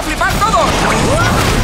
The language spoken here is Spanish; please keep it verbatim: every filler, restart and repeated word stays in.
a flipar todos.